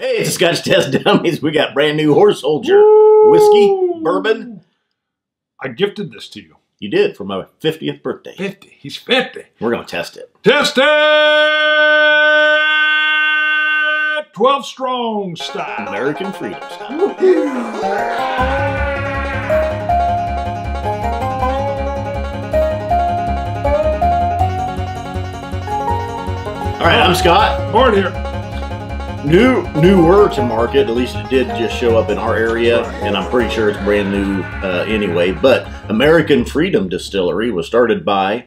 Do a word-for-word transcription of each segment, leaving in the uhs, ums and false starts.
Hey, it's Scotch Test Dummies. We got brand new Horse Soldier Woo! Whiskey, bourbon. I gifted this to you. You did, for my fiftieth birthday. fifty. He's fifty. We're going to test it. Test it! twelve Strong style. American Freedom style. All right, I'm Scott. Bart here. New, newer to market, at least it did just show up in our area, and I'm pretty sure it's brand new uh, anyway, but American Freedom Distillery was started by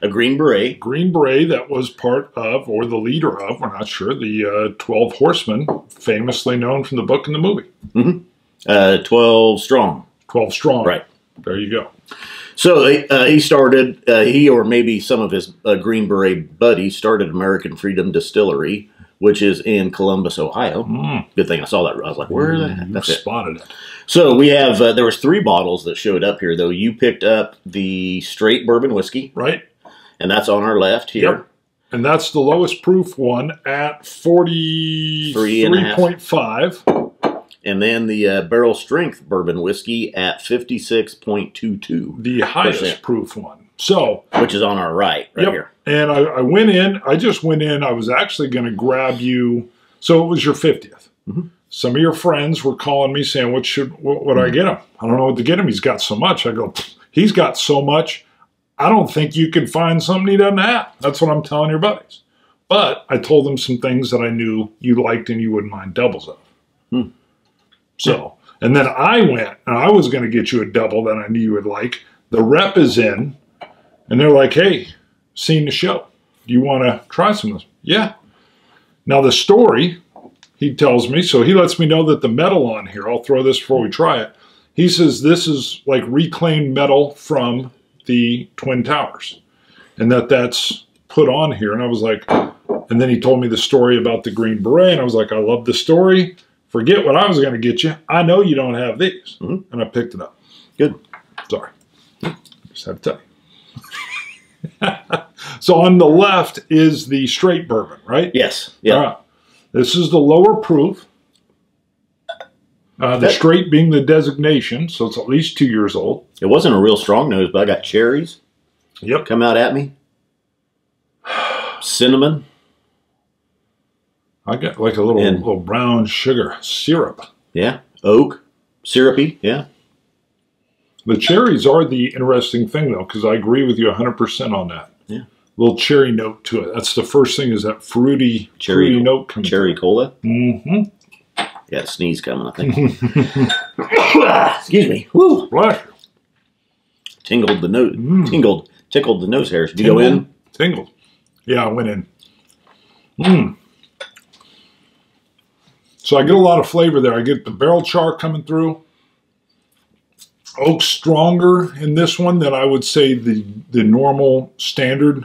a Green Beret. Green Beret that was part of, or the leader of, we're not sure, the uh, twelve Horsemen, famously known from the book and the movie. Mm-hmm. uh, twelve Strong. twelve Strong. Right. There you go. So uh, he started, uh, he or maybe some of his uh, Green Beret buddies started American Freedom Distillery, which is in Columbus, Ohio. Mm. Good thing I saw that. I was like, where is that? That's it. Spotted it. So we have, uh, there was three bottles that showed up here, though. You picked up the straight bourbon whiskey. Right. And that's on our left here. Yep. And that's the lowest proof one at forty-three point five. And then the uh, barrel strength bourbon whiskey at fifty-six point two two. The highest proof one. So, which is on our right, right yep. here. And I, I went in. I just went in. I was actually going to grab you. So it was your fiftieth. Mm-hmm. Some of your friends were calling me saying, what should what would mm-hmm. I get him? I don't know what to get him. He's got so much. I go, he's got so much. I don't think you can find something he doesn't have. That's what I'm telling your buddies. But I told them some things that I knew you liked and you wouldn't mind doubles of. Mm. So, and then I went, and I was going to get you a double that I knew you would like. The rep is in, and they're like, hey, seen the show. Do you want to try some of this? Yeah. Now, the story, he tells me, so he lets me know that the metal on here, I'll throw this before we try it. He says this is like reclaimed metal from the Twin Towers, and that that's put on here. And I was like, and then he told me the story about the Green Beret, and I was like, I love the story. Forget what I was going to get you. I know you don't have these. Mm-hmm. And I picked it up. Good. Sorry. Just have to tell you. So on the left is the straight bourbon, right? Yes. Yeah. All right. This is the lower proof. Uh, the straight being the designation, so it's at least two years old. It wasn't a real strong nose, but I got cherries. Yep. Come out at me. Cinnamon. I got like a little and, little brown sugar syrup. Yeah. Oak. Syrupy. Yeah. The cherries are the interesting thing, though, because I agree with you one hundred percent on that. Yeah. Little cherry note to it. That's the first thing, is that fruity cherry, fruity note coming. Cherry cola? Mm-hmm. Got a sneeze coming, I think. Excuse me. Woo. Bless you. Tingled the nose. Mm. Tingled. Tickled the nose hairs. Did you go in? Tingled. Yeah, I went in. Mmm. So I get a lot of flavor there. I get the barrel char coming through. Oak's stronger in this one than I would say the, the normal standard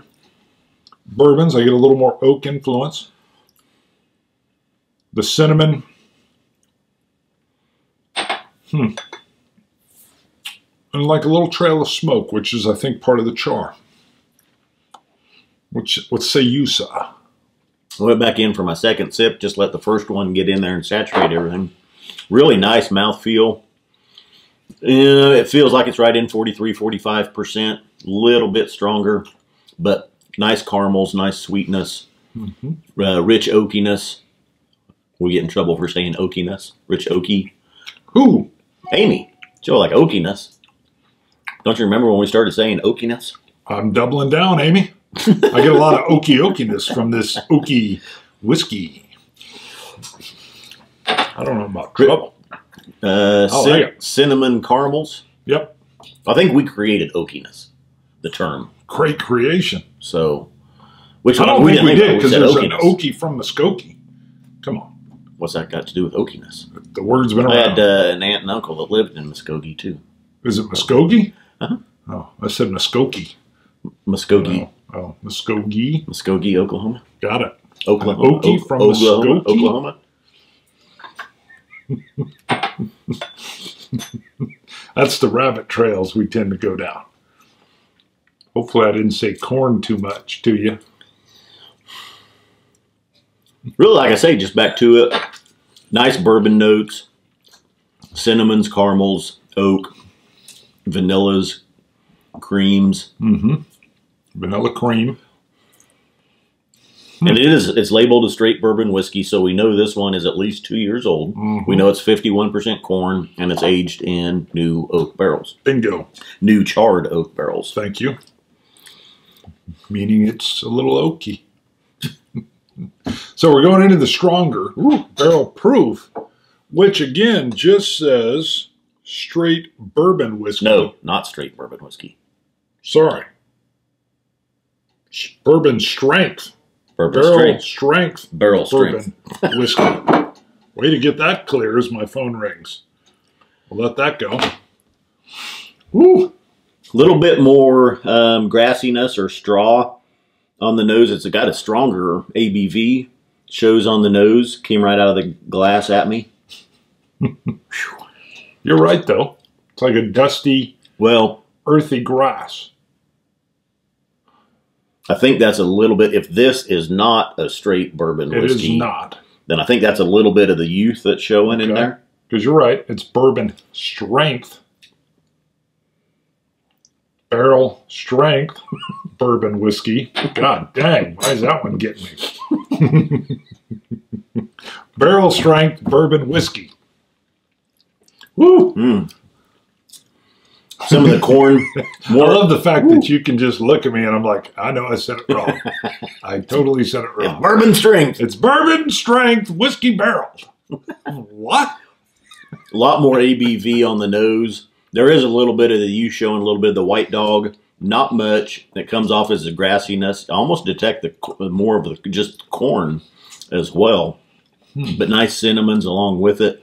bourbons. I get a little more oak influence. The cinnamon. Hmm. And like a little trail of smoke, which is, I think, part of the char. Which, let's say you saw. I went back in for my second sip, just let the first one get in there and saturate everything. Really nice mouthfeel. Uh, it feels like it's right in forty-three, forty-five percent. A little bit stronger, but nice caramels, nice sweetness, mm-hmm. uh, rich oakiness. We get in trouble for saying oakiness. Rich oaky. Who? Amy. Joe, like oakiness. Don't you remember when we started saying oakiness? I'm doubling down, Amy. I get a lot of oaky oakiness from this oaky whiskey. I don't know about trouble. Uh, oh, cin like cinnamon caramels. Yep. I think we created oakiness, the term. Great creation. So, which I don't we think we did, because there's oakiness. An oaky from Muskogee. Come on. What's that got to do with oakiness? The word's been around. I had uh, an aunt and uncle that lived in Muskogee, too. Is it Muskogee? Uh-huh. Oh, I said Muskogee. Muskogee. Oh, Muskogee. Muskogee, Oklahoma. Got it. Oklahoma. An Okie o from Oklahoma. Muskogee. Oklahoma. That's the rabbit trails we tend to go down. Hopefully I didn't say corn too much to you. Really, like I say, just back to it. Nice bourbon notes, cinnamons, caramels, oak, vanillas, creams. Mm-hmm. Vanilla cream. And it is, it's labeled a straight bourbon whiskey, so we know this one is at least two years old. Mm-hmm. We know it's fifty-one percent corn, and it's aged in new oak barrels. Bingo. New charred oak barrels. Thank you. Meaning it's a little oaky. So we're going into the stronger Ooh. barrel proof, which again just says straight bourbon whiskey. No, not straight bourbon whiskey. Sorry. Bourbon strength. Bourbon barrel strength. strength barrel bourbon strength. Whiskey. Way to get that clear as my phone rings. We'll let that go. Woo. A little bit more um, grassiness or straw on the nose. It's got a stronger A B V. Shows on the nose. Came right out of the glass at me. You're right, though. It's like a dusty, well, earthy grass. I think that's a little bit, if this is not a straight bourbon it whiskey, is not. Then I think that's a little bit of the youth that's showing okay. in there. Because you're right, it's bourbon strength. Barrel strength bourbon whiskey. God dang, why is that one getting me? Barrel strength bourbon whiskey. Woo! Mm. Some of the corn. More. I love the fact Woo. that you can just look at me and I'm like, I know I said it wrong. I totally said it wrong. It's bourbon strength. It's bourbon strength whiskey barrel. What? A lot more A B V on the nose. There is a little bit of the U showing, a little bit of the white dog. Not much. It comes off as a grassiness. I almost detect the more of the just corn as well. Hmm. But nice cinnamons along with it.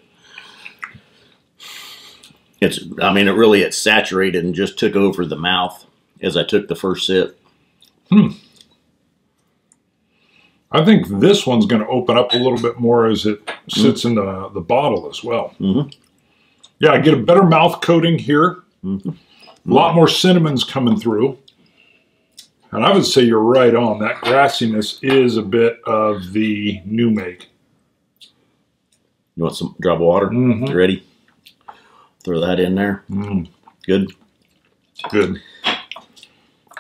It's, I mean, it really, it's saturated and just took over the mouth as I took the first sip. Hmm. I think this one's going to open up a little bit more as it sits mm-hmm. in the, the bottle as well. Mm-hmm. Yeah, I get a better mouth coating here. Mm-hmm. A lot more cinnamons coming through. And I would say you're right on. That grassiness is a bit of the new make. You want some drop of water? Mm-hmm. You ready? Throw that in there. Mm. Good. Good.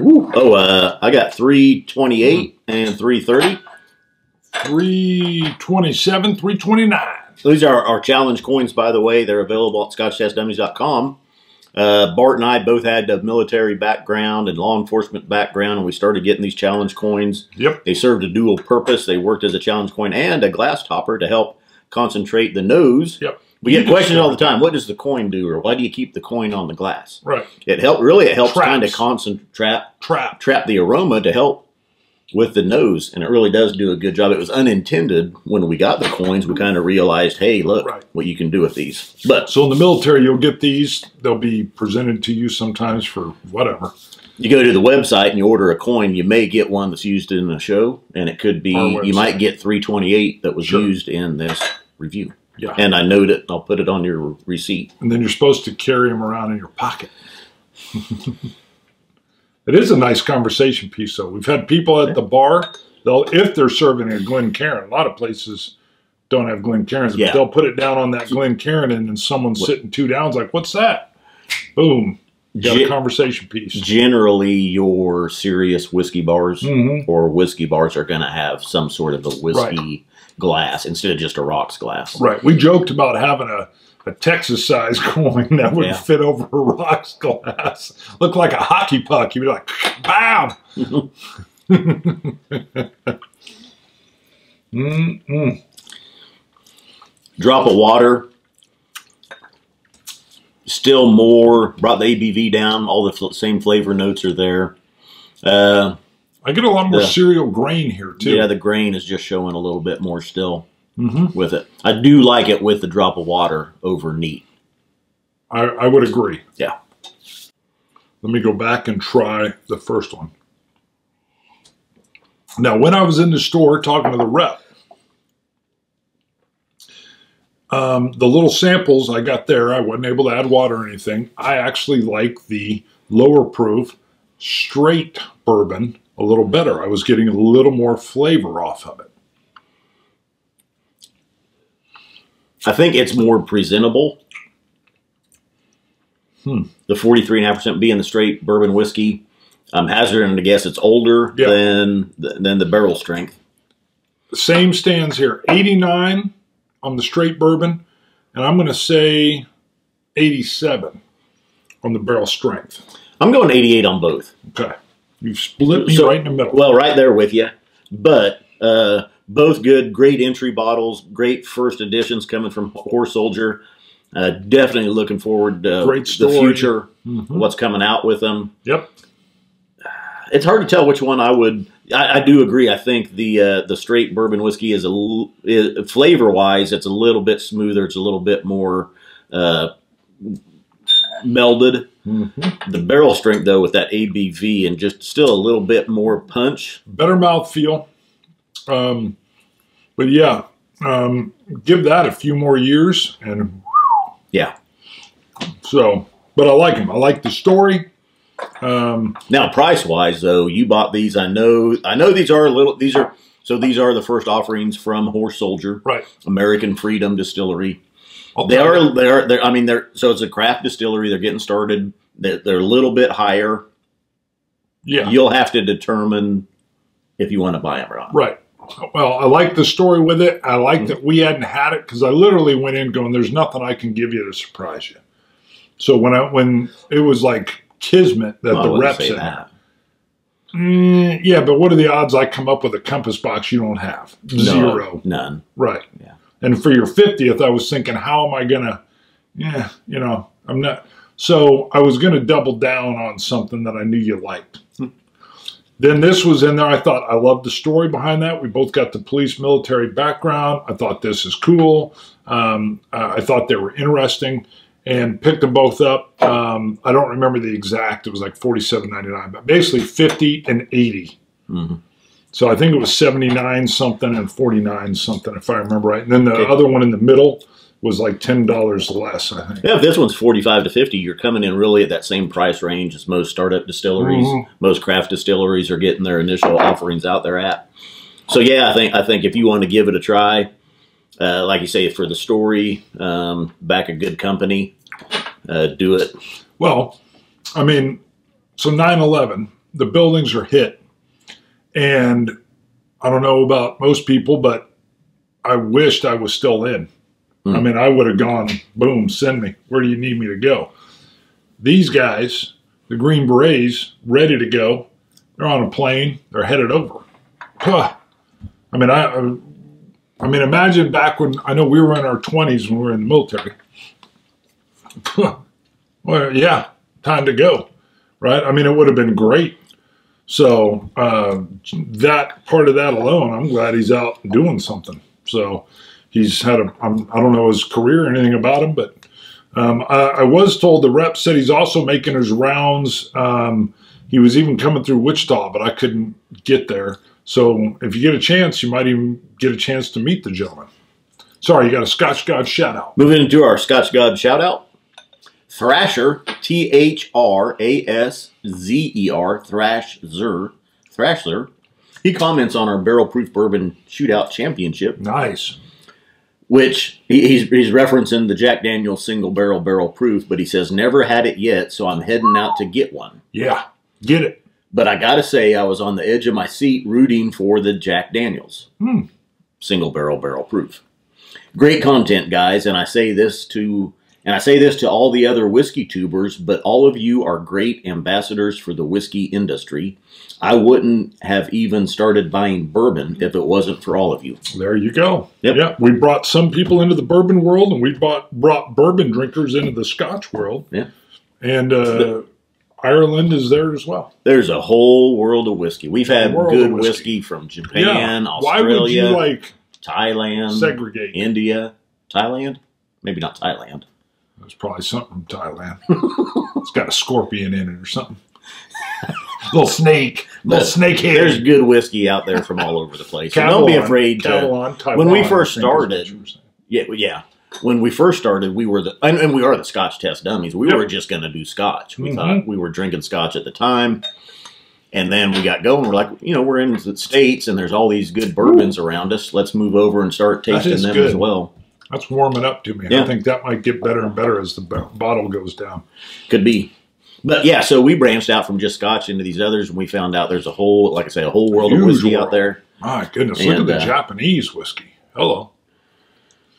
Ooh. Oh, uh, I got three twenty-eight and three thirty. three twenty-seven, three twenty-nine. So these are our challenge coins, by the way. They're available at Scotch Test Dummies dot com. Uh, Bart and I both had a military background and law enforcement background, and we started getting these challenge coins. Yep. They served a dual purpose. They worked as a challenge coin and a glass topper to help concentrate the nose. Yep. We get questions all the time. What does the coin do, or why do you keep the coin on the glass? Right. It help, really, it helps kind of concentrate, trap, trap the aroma to help with the nose, and it really does do a good job. It was unintended when we got the coins. We kind of realized, hey, look, right. what you can do with these. But so in the military, you'll get these. They'll be presented to you sometimes for whatever. You go to the website and you order a coin. You may get one that's used in the show, and it could be you might get three twenty-eight that was sure. used in this review. Yeah. And I note it. I'll put it on your receipt. And then you're supposed to carry them around in your pocket. It is a nice conversation piece, though. We've had people at the bar, they'll, if they're serving a Glencairn, a lot of places don't have Glencairns, but yeah. they'll put it down on that Glencairn, and then someone's what? sitting two downs like, what's that? Boom. You got Ge a conversation piece. Generally, your serious whiskey bars mm-hmm. or whiskey bars are going to have some sort of a whiskey right. glass instead of just a rocks glass. Right. We joked about having a... a Texas-sized coin that would yeah. fit over a rocks glass. Looked like a hockey puck. You'd be like, bam! Mm-mm. Drop of water. Still more. Brought the A B V down. All the fl same flavor notes are there. Uh, I get a lot more the, cereal grain here, too. Yeah, the grain is just showing a little bit more still. Mm-hmm. With it. I do like it with the drop of water over neat. I, I would agree. Yeah. Let me go back and try the first one. Now, when I was in the store talking to the rep, um, the little samples I got there, I wasn't able to add water or anything. I actually like the lower proof straight bourbon a little better. I was getting a little more flavor off of it. I think it's more presentable. Hmm. The forty-three point five percent being the straight bourbon whiskey. I'm hazarding to guess it's older yep. than, than the barrel strength. The same stands here. eighty-nine on the straight bourbon, and I'm going to say eighty-seven on the barrel strength. I'm going eighty-eight on both. Okay. You've split me so, right in the middle. Well, right there with you. But uh, both good, great entry bottles, great first editions coming from Horse Soldier. Uh, definitely looking forward to great story. The future, mm-hmm. what's coming out with them. Yep. It's hard to tell which one I would. I, I do agree. I think the uh, the straight bourbon whiskey is a is, flavor wise, it's a little bit smoother. It's a little bit more uh, melded. Mm-hmm. The barrel strength, though, with that A B V and just still a little bit more punch, better mouthfeel. Um, but yeah, um, give that a few more years and yeah. So, but I like them. I like the story. Um, now, price-wise, though, you bought these. I know. I know these are a little. These are so. These are the first offerings from Horse Soldier, right? American Freedom Distillery. Okay. They are. They are. They're, I mean, they're. So it's a craft distillery. They're getting started. They're, they're a little bit higher. Yeah. You'll have to determine if you want to buy them or not. Right. Well, I like the story with it. I like mm-hmm. that we hadn't had it because I literally went in going, "There's nothing I can give you to surprise you." So when I when it was like. Kismet that well, the reps in that. Mm, yeah, but what are the odds I come up with a compass box you don't have? Zero. No, none. Right. Yeah. And for your fiftieth, I was thinking, how am I going to, yeah, you know, I'm not. So I was going to double down on something that I knew you liked. Hmm. Then this was in there. I thought, I love the story behind that. We both got the police military background. I thought this is cool. Um, uh, I thought they were interesting. And picked them both up. Um, I don't remember the exact. It was like forty-seven ninety-nine, but basically fifty and eighty. Mm-hmm. So I think it was seventy-nine something and forty-nine something, if I remember right. And then the okay. other one in the middle was like ten dollars less, I think. Yeah, if this one's forty-five to fifty, you're coming in really at that same price range as most startup distilleries. Mm-hmm. Most craft distilleries are getting their initial offerings out there at. So, yeah, I think, I think if you want to give it a try, uh, like you say, for the story, um, back a good company. Uh, do it. Well, I mean, so nine eleven, the buildings are hit. And I don't know about most people, but I wished I was still in. Mm. I mean, I would have gone, boom, send me. Where do you need me to go? These guys, the Green Berets, ready to go. They're on a plane. They're headed over. Huh. I mean, I, I, I mean, imagine back when, I know we were in our twenties when we were in the military. Well, yeah, time to go, right? I mean, it would have been great. So uh, that part of that alone, I'm glad he's out doing something. So he's had a, I'm, I don't know his career or anything about him, but um, I, I was told the rep said he's also making his rounds. Um, he was even coming through Wichita, but I couldn't get there. So if you get a chance, you might even get a chance to meet the gentleman. Sorry, you got a Scotch God shout-out. Moving into our Scotch God shout-out. Thrasher, T H R A S Z E R, Thrasher, Thrasher. He comments on our Barrel Proof Bourbon Shootout Championship. Nice. Which he, he's, he's referencing the Jack Daniels Single Barrel Barrel Proof, but he says, never had it yet, so I'm heading out to get one. Yeah, get it. But I got to say, I was on the edge of my seat rooting for the Jack Daniels hmm. Single Barrel Barrel Proof. Great content, guys, and I say this to... And I say this to all the other whiskey tubers, but all of you are great ambassadors for the whiskey industry. I wouldn't have even started buying bourbon if it wasn't for all of you. There you go. Yep. Yeah, we brought some people into the bourbon world, and we brought, brought bourbon drinkers into the Scotch world. Yeah, and uh, the, Ireland is there as well. There's a whole world of whiskey. We've had good whiskey. whiskey from Japan, yeah. Australia, Why would you, like, Thailand, segregate? India, Thailand, maybe not Thailand. There's probably something from Thailand. It's got a scorpion in it or something. Little snake. Little snake head. There's good whiskey out there from all over the place. Kavalan, so don't be afraid. Kavalan, to, Kavalan, when we first started, yeah, yeah. When we first started, we were the, and, and we are the Scotch Test Dummies. We yep. were just going to do Scotch. We mm-hmm. thought we were drinking Scotch at the time. And then we got going. We're like, you know, we're in the States and there's all these good bourbons Ooh. around us. Let's move over and start tasting them good. as well. That's warming up to me. Yeah. I think that might get better and better as the bottle goes down. Could be. But, yeah, so we branched out from just Scotch into these others, and we found out there's a whole, like I say, a whole world Huge of whiskey world. out there. My goodness, and, look at the uh, Japanese whiskey. Hello.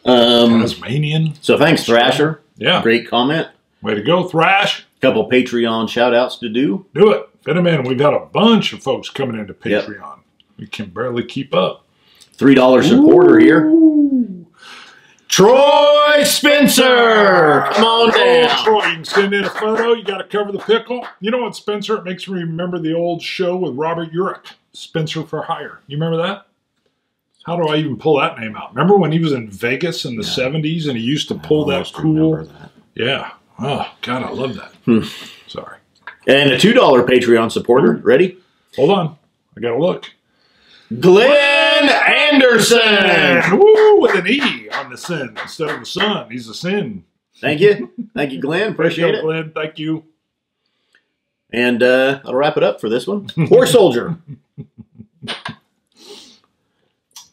Um, Tasmanian. So thanks, Thrasher. Yeah. Great comment. Way to go, Thrash. A couple Patreon shout-outs to do. Do it. Fit them in. We've got a bunch of folks coming into Patreon. Yep. We can barely keep up. three dollars a quarter here. Troy Spencer, come on down. Oh, Troy, you can send in a photo. You got to cover the pickle. You know what, Spencer? It makes me remember the old show with Robert Urich, Spencer for Hire. You remember that? How do I even pull that name out? Remember when he was in Vegas in the yeah. seventies and he used to pull that cool? That. Yeah. Oh, God, I love that. Hmm. Sorry. And a two dollar Patreon supporter. Ready? Hold on. I got to look. Glenn Anderson. Woo, with an E on the sin instead of the sun. He's a sin. Thank you. Thank you, Glenn. Appreciate it. Glenn, thank you. And uh, I'll wrap it up for this one. Horse Soldier.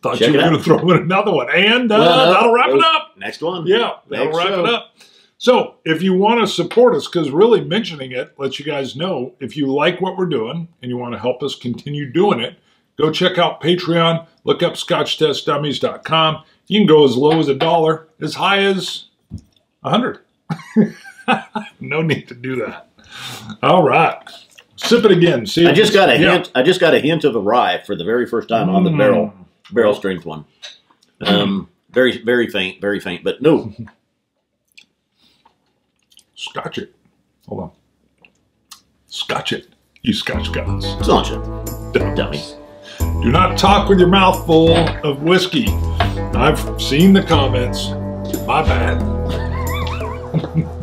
Thought Check you were going to throw in another one. And uh, well, that'll wrap it up. Next one. Yeah, that'll next wrap show. it up. So if you want to support us, because really mentioning it lets you guys know, if you like what we're doing and you want to help us continue doing it, go check out Patreon. Look up Scotch Test Dummies dot com. You can go as low as a dollar, as high as a hundred. No need to do that. All right. Sip it again. See I just got a yeah. hint. I just got a hint of a rye for the very first time on the mm. barrel barrel strength one. Um, very, very faint, very faint, but no. Scotch it. Hold on. Scotch it. You Scotch guys. Scotch it. Dummies. Dummies. Do not talk with your mouth full of whiskey. I've seen the comments. My bad.